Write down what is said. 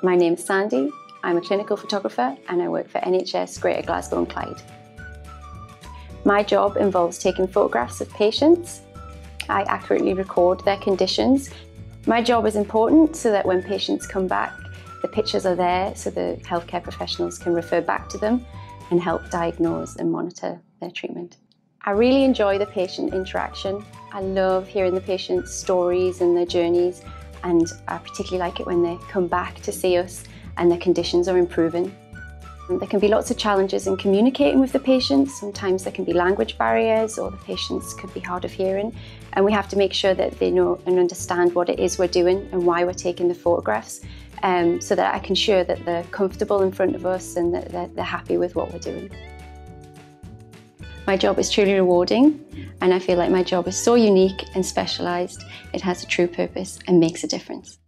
My name's Sandy, I'm a clinical photographer and I work for NHS Greater Glasgow and Clyde. My job involves taking photographs of patients. I accurately record their conditions. My job is important so that when patients come back, the pictures are there so the healthcare professionals can refer back to them and help diagnose and monitor their treatment. I really enjoy the patient interaction. I love hearing the patient's stories and their journeys, and I particularly like it when they come back to see us and their conditions are improving. And there can be lots of challenges in communicating with the patients. Sometimes there can be language barriers or the patients could be hard of hearing, and we have to make sure that they know and understand what it is we're doing and why we're taking the photographs, so that I can ensure that they're comfortable in front of us and that they're happy with what we're doing. My job is truly rewarding, and I feel like my job is so unique and specialised. It has a true purpose and makes a difference.